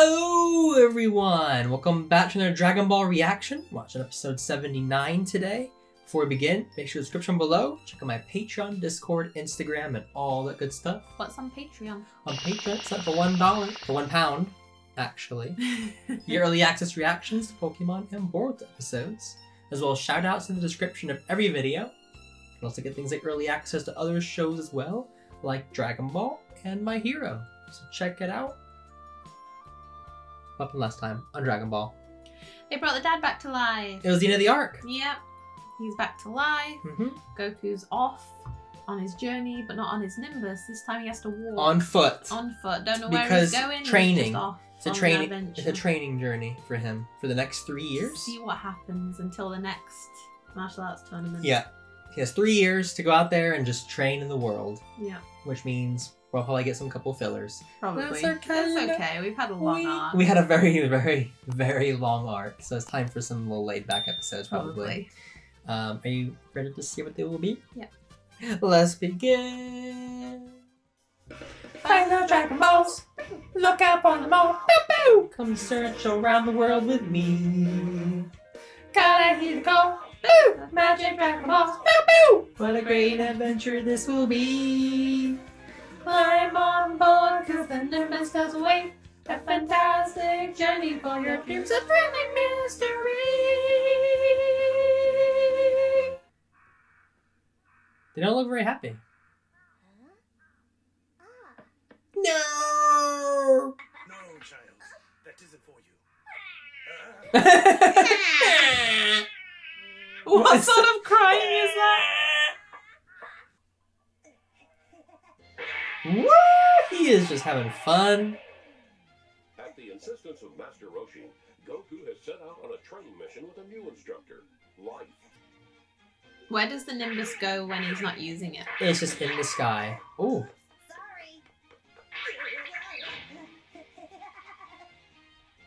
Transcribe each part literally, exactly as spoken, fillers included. Hello everyone! Welcome back to another Dragon Ball reaction. We're watching episode seventy-nine today. Before we begin, make sure to description below, check out my Patreon, Discord, Instagram, and all that good stuff. What's on Patreon? On Patreon, it's up for one dollar, for one pound, actually. Your early access reactions to Pokemon and Boruto episodes, as well as shout outs in the description of every video. You can also get things like early access to other shows as well, like Dragon Ball and My Hero. So check it out. Up and last time on Dragon Ball. They brought the dad back to life. It was the end of the arc. Yep. He's back to life. Mm-hmm. Goku's off on his journey, but not on his Nimbus. This time he has to walk. On foot. On foot. Don't know where because he's going. Training. He's off it's a training It's a training journey for him for the next three years. See what happens until the next martial arts tournament. Yeah. He has three years to go out there and just train in the world. Yeah. Which means we'll probably get some couple fillers. Probably. That's okay. That's okay. We've had a long we, arc. We had a very, very, very long arc, so it's time for some little laid-back episodes, probably. probably. Um, are you ready to see what they will be? Yeah. Let's begin. Find the Dragon Balls. Look up on the mall. Boo-boo! Come search around the world with me. Gotta hear the call. Boo! Magic Dragon Balls. Boo-boo! What a great adventure this will be. Climb on board, cause the Nimbus does await. A fantastic journey for your dreams, a thrilling mystery. They don't look very happy. No! No, child. That isn't for you. What sort of crying is that? Woo! He is just having fun. At the insistence of Master Roshi, Goku has set out on a training mission with a new instructor, Life. Where does the Nimbus go when he's not using it? It's just in the sky. Ooh. Sorry.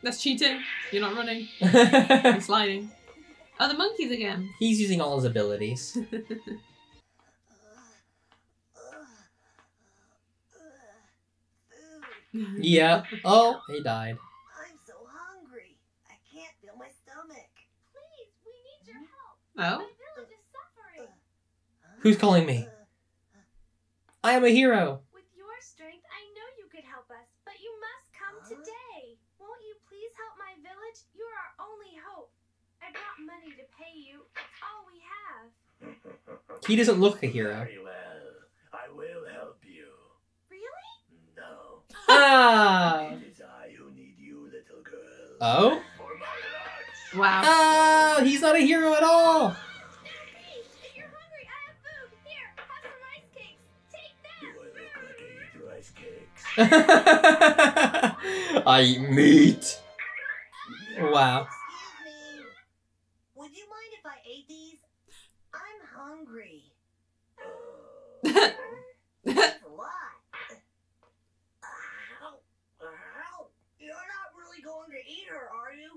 That's cheating. You're not running. You're sliding. Oh, the monkeys again. He's using all his abilities. Yeah. Oh, he died. I'm so hungry. I can't feel my stomach. Please, we need your help. Oh? My village is suffering. Who's calling me? I am a hero. With your strength, I know you could help us, but you must come huh? today. Won't you please help my village? You're our only hope. I got money to pay you. It's all we have. He doesn't look a hero. Very well. I will help you. Really? No. Ah. It is I who need you, little girl. Oh? Wow. Oh, he's not a hero at all. If you're hungry, I have food. Here, have some ice cakes. Take that. Do I look like I eat your ice cakes? I eat meat. Wow. Excuse me. Would you mind if I ate these? I'm hungry.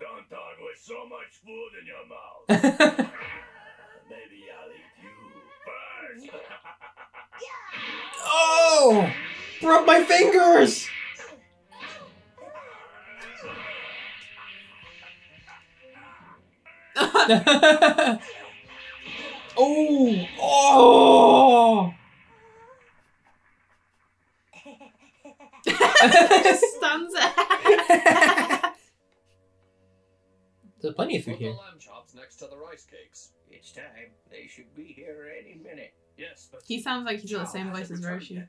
Don't talk with so much food in your mouth. Maybe I'll eat you first. Oh! Broke my fingers! Oh! Oh! Just stuns it. There's plenty of food here. Put the lamb chops next to the rice cakes. It's time. They should be here any minute. Yes, but he sounds like he's got the same voice as Roshi.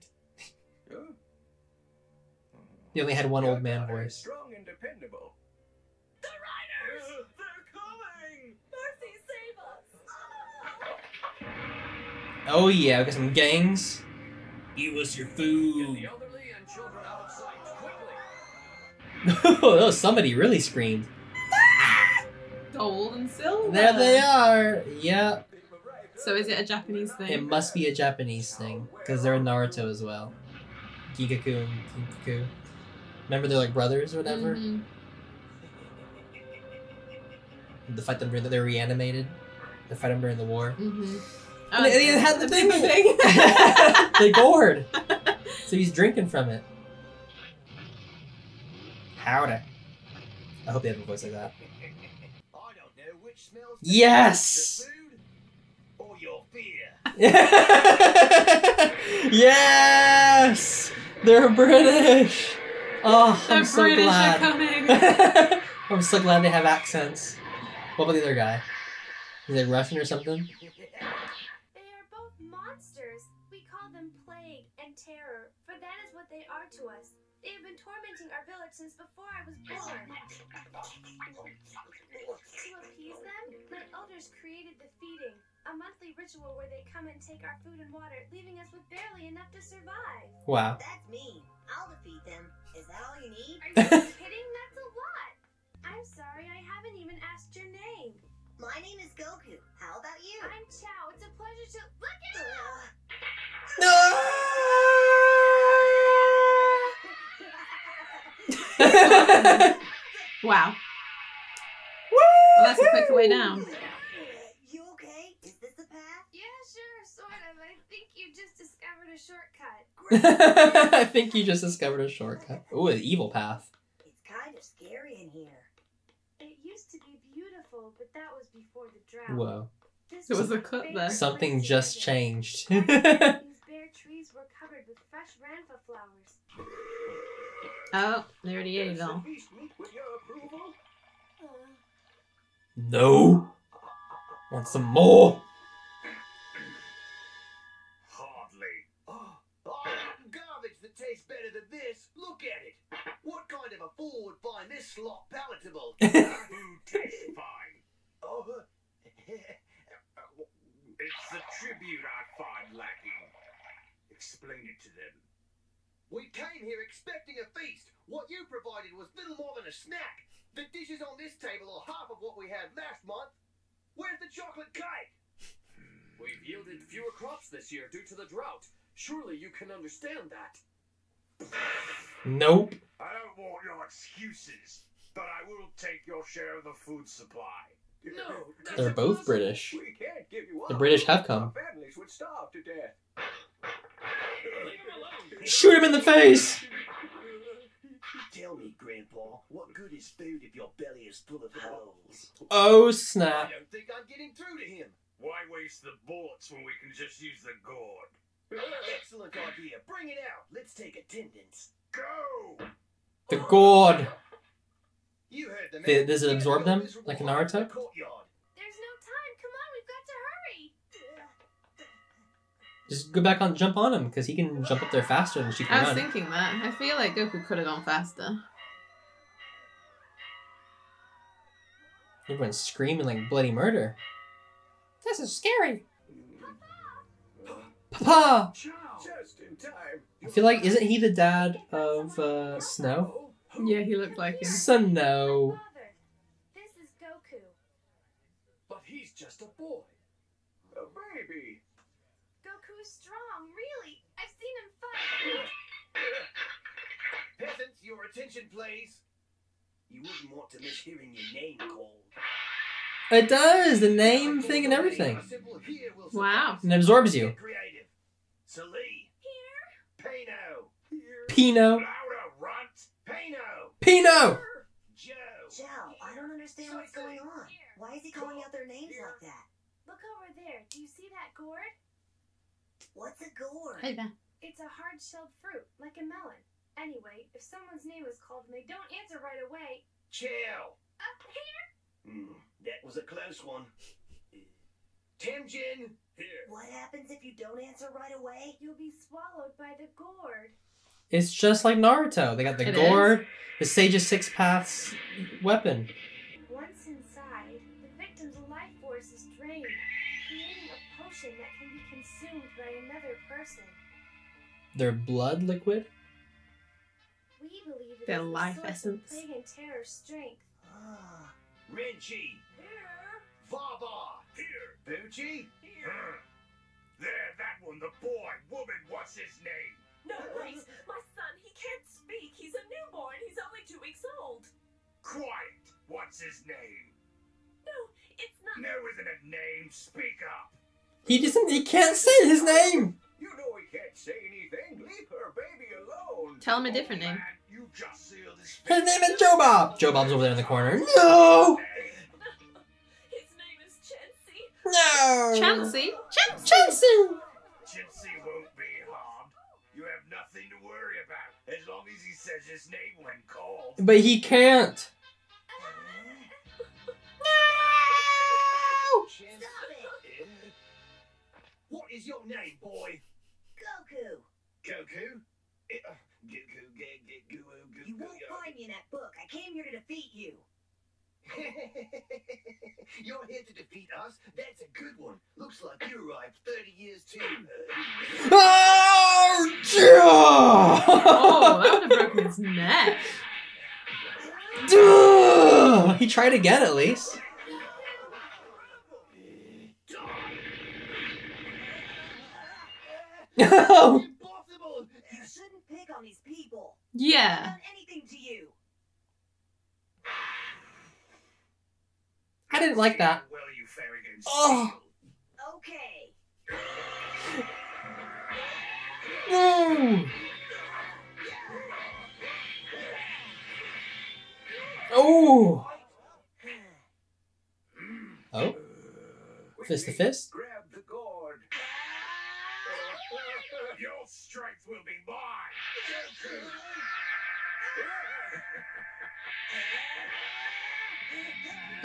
He only had one old man voice. Strong and dependable. The riders! They're coming! Mercy, save us! Oh yeah, we got some gangs. Give us your food. Get the elderly and children out of sight quickly. Oh, somebody really screamed. Gold and silver. There they are. Yeah. So is it a Japanese thing? It must be a Japanese thing because they're in Naruto as well. Gigaku and Kinkaku. Remember they're like brothers or whatever. Mm-hmm. The fight them that they're reanimated. The fight them during the war. Mm-hmm. Oh, and they, they had the thing. thing. They're gourd. So he's drinking from it. Howdy. I hope they have a voice like that. I don't know which smells yes! Food or your beer. Yes! They're British! Oh, the I'm British so glad. Are coming. I'm so glad they have accents. What about the other guy? Is it Russian or something? They are both monsters. We call them plague and terror, for that is what they are to us. They have been tormenting our village since before I was born. To appease them, my elders created the feeding, a monthly ritual where they come and take our food and water, leaving us with barely enough to survive. Wow. That's me. I'll defeat them. Is that all you need? Are you kidding? That's a lot. I'm sorry, I haven't even asked your name. My name is Goku. How about you? I'm Chao. It's a pleasure to look at you. No. Wow. Woo! Well, that's a quick way down. You okay? Is this the path? Yeah, sure, sort of. I think you just discovered a shortcut. I think you just discovered a shortcut. Ooh, an evil path. It's kind of scary in here. Used to be beautiful, but that was before the drought. Whoa. This it was a cut there. Something just changed. These bare trees were covered with fresh ranfa flowers. Oh, there it is, though. No! Want some more? Hardly. Oh, garbage that tastes better than this. Look at it. What kind of a fool would find this slop palatable? Who tastes fine? Oh, it's the tribute I find lacking. Explain it to them. We came here expecting a feast. What you provided was little more than a snack. The dishes on this table are half of what we had last month. Where's the chocolate cake? We've yielded fewer crops this year due to the drought. Surely you can understand that. Nope. I don't want your excuses, but I will take your share of the food supply. No, they're both awesome. British. We can't give you the British have come. Our families would starve to death. Leave him alone. Shoot him in the face! Tell me, Grandpa, what good is food if your belly is full of holes? Oh snap! I don't think I'm getting through to him. Why waste the bullets when we can just use the gourd? Excellent idea. Bring it out. Let's take attendance. Go. The gourd. You heard the man. Does it absorb them like in Naruto? There's no time. Come on, we've got to hurry. Just go back on, jump on him, because he can jump up there faster than she can. I was run. thinking that. I feel like Goku could have gone faster. Everyone's screaming like bloody murder. This is scary. Papa! Just in time. I feel like, isn't he the dad of uh, Snow? Yeah, he looked like him. Snow. This is Goku. But he's just a boy. A baby. Goku's strong, really. I've seen him fight. Peasants, your attention, please. You wouldn't want to miss hearing your name called. It does! The name thing and everything. Wow. And it absorbs you. Pino. Pino! Joe, I don't understand what's going on. Why is he calling out their names like that? Look over there. Do you see that gourd? What's a gourd? It's a hard-shelled fruit, like a melon. Anyway, if someone's name is called and they don't answer right away... Chao! Up here? Mm, that was a close one. Temjin, here. What happens if you don't answer right away? You'll be swallowed by the gourd. It's just like Naruto. They got the it gourd, is. the Sage's Six Paths weapon. Once inside, the victim's life force is drained, creating a potion that can be consumed by another person. Their blood liquid? We believe it their is life the essence. Plague and terror strength. Ah. Renji! Here! Vaba! Here! Bucci! Here! Uh, there, that one, the boy, woman, what's his name? No, wait, my son, he can't speak. He's a newborn, he's only two weeks old. Quiet! What's his name? No, it's not... No, isn't it name? Speak up! He doesn't, he can't say his name! You know he can't say anything. Leave her baby alone! Tell him a different oh, name. Man, you just sealed his His name is Joe Bob! Joe Bob's over there in the corner. No! His name is Chansey. No! Chansey? Chansey! Chansey! Chansey won't be harmed. You have nothing to worry about as long as he says his name when called. But he can't! No! Stop it! What is your name, boy? Goku. Goku? It, uh, you won't find me in that book. I came here to defeat you. You're here to defeat us? That's a good one. Looks like you arrived thirty years too early. Oh, yeah! Oh, that would have broken his neck. Duh! He tried again, at least. No! On these people. Yeah. They've done anything to you. I didn't like that. Well, you Farragut. Oh. Okay. No. Oh. Oh. Fist to fist. Grab the gourd. Your strength will be mine.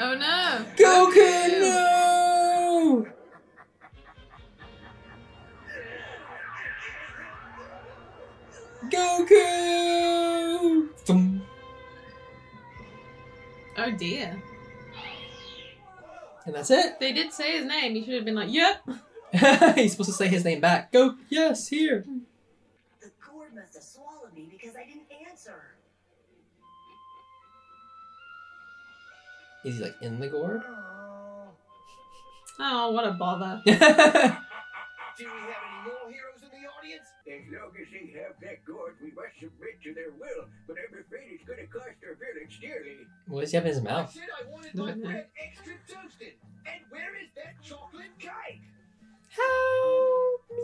Oh no! Goku, no! Goku! Thum. Oh dear. And that's it. They did say his name. You should have been like, yep. He's supposed to say his name back. Go, yes, here. The gourd must have swallowed me because I didn't answer. Is he like in the gourd? Oh, what a bother. Do we have any more heroes in the audience? As long as they have that gourd, we must submit to their will, but I'm afraid it's going to cost our village dearly. What does he have in his mouth? I said I wanted my bread extra toasted. And where is that chocolate cake? Help me.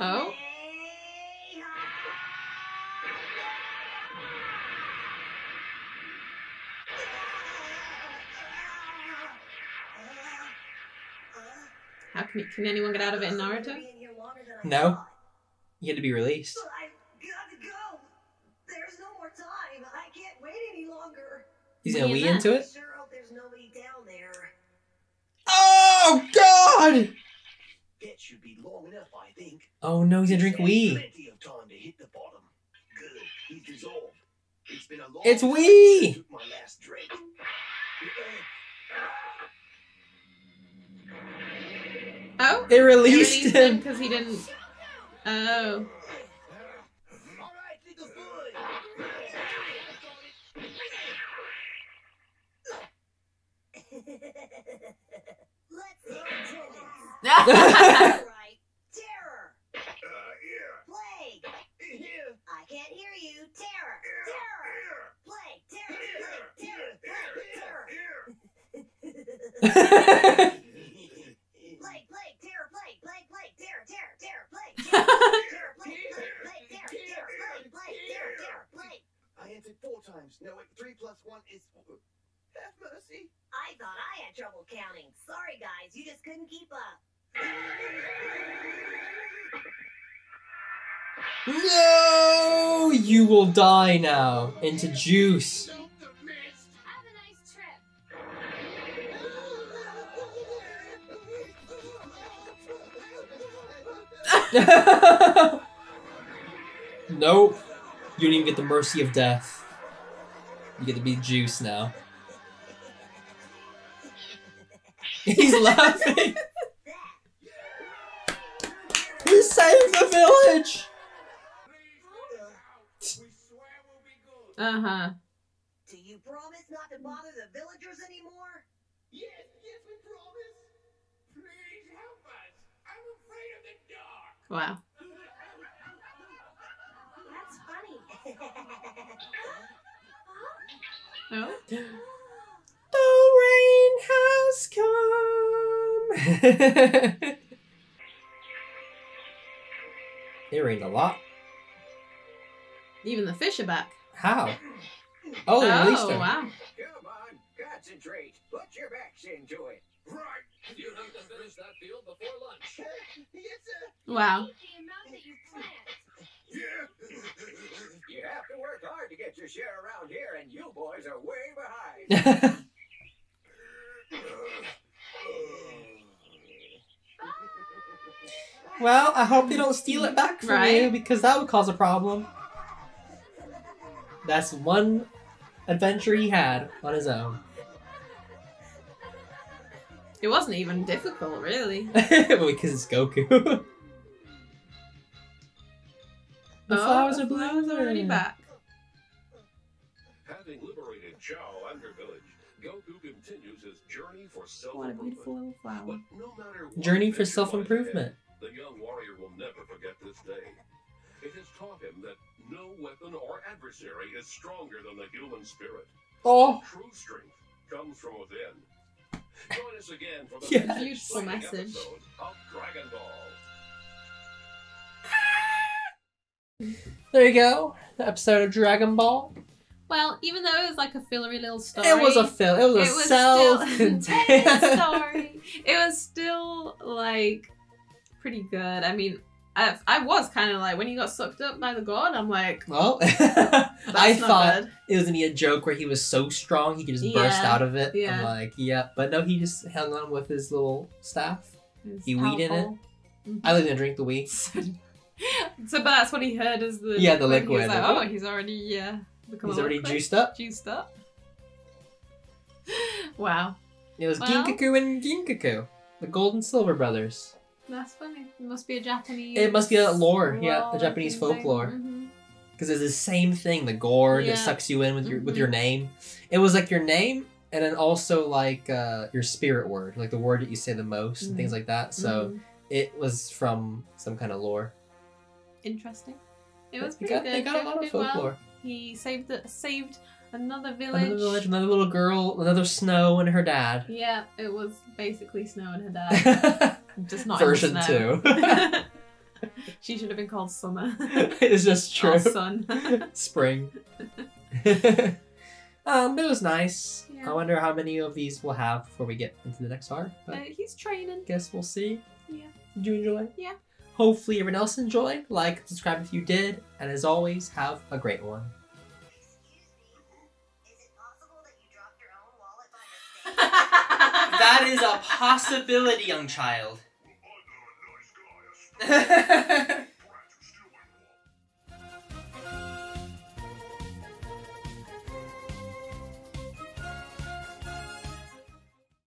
Oh. How can, can anyone get out of it in Naruto? No. You had to be released. But I've got to go. There's no more time. I can't wait any longer. He's gonna wee into it? I sure hope there's nobody down there. Oh God! That should be long enough, I think. Oh no, he's gonna drink wee. Plenty of time to hit the bottom. Good, he's dissolved. It's been a long time since I took my last drink. Oh, they released, released him because he didn't. Oh. All right, little boy. Let's hit attendance. Right. Terror. Uh, yeah. Plague. Yeah. I can't hear you. Terror. Yeah. Terror. Yeah. Plague. Terror. Yeah. Plague. Terror. Yeah. Terror. Terror. Plague. Plague. Terror. Plague. Plague. Plague. Terror. Terror. Terror. Plague. Terror. Plague. Plague. Terror. Terror. Plague. Plague. Terror. Terror. Plague. I answered four times. No, wait. Three plus one is. Have mercy. I thought I had trouble counting. Sorry, guys. You just couldn't keep up. No! You will die now. Into juice. Have a nice trip. Nope. You don't even get the mercy of death. You get to be juice now. He's laughing. He saved the village. Uh huh. Do you promise not to bother the villagers anymore? Yes, yes, we promise. Please help us. I'm afraid of the dark. Wow. That's funny. Oh. The rain has come. It rained a lot. Even the fish are back. How? Oh, they released them. Oh, wow. Come on, concentrate. Put your backs into it. Right. You need to finish that field before lunch. Yes, sir. Wow. You have to work hard to get your share around here, and you boys are way behind. Well, I hope they don't steal it back from right? you, because that would cause a problem. That's one adventure he had on his own. It wasn't even difficult, really. Because it's Goku. The oh, flowers the are blue. Flowers already back. Having liberated Chao under village, Goku continues his journey for self-improvement. What a beautiful little flower. No journey for self-improvement. The young warrior will never forget this day. It has taught him that no weapon or adversary is stronger than the human spirit. Oh. True strength comes from within. Join us again for the yeah. next beautiful message of Dragon Ball. There you go, the episode of Dragon Ball. Well, even though it was like a fillery little story, it was a fill. It was it a was self-contained story. It was still like pretty good. I mean, I, I was kind of like when he got sucked up by the god. I'm like, oh, I thought bad. It was gonna be a joke where he was so strong he could just yeah. burst out of it. Yeah. I'm like, yeah, but no, he just hung on with his little staff. His he weed in it. Mm-hmm. I was gonna drink the weed. So, but that's what he heard as the yeah the liquid. He was like, oh, he's already yeah become he's already juiced up. Juiced up. Wow. It was well, Ginkaku and Ginkaku, the Gold and Silver Brothers. That's funny. It must be a Japanese. It must be a lore, lore yeah, a Japanese folklore. Because mm-hmm. it's the same thing, the gourd yeah. that sucks you in with your mm-hmm. with your name. It was like your name, and then also like uh, your spirit word, like the word that you say the most mm-hmm. and things like that. So mm-hmm. it was from some kind of lore. Interesting. It was pretty got, good. They got a lot of folklore. Well. He saved the, saved another village. Another village, another little girl, another Snow and her dad. Yeah, it was basically Snow and her dad. Just not version in Snow. two. She should have been called Summer. It's just true. Or Sun. Spring. Um, but it was nice. Yeah. I wonder how many of these we'll have before we get into the next arc. But uh, he's training. Guess we'll see. Yeah. Did you enjoy? Yeah. Hopefully everyone else enjoyed. Like, subscribe if you did, and as always, have a great one. Excuse me, is it possible that you dropped your own wallet by mistake? That is a possibility, young child.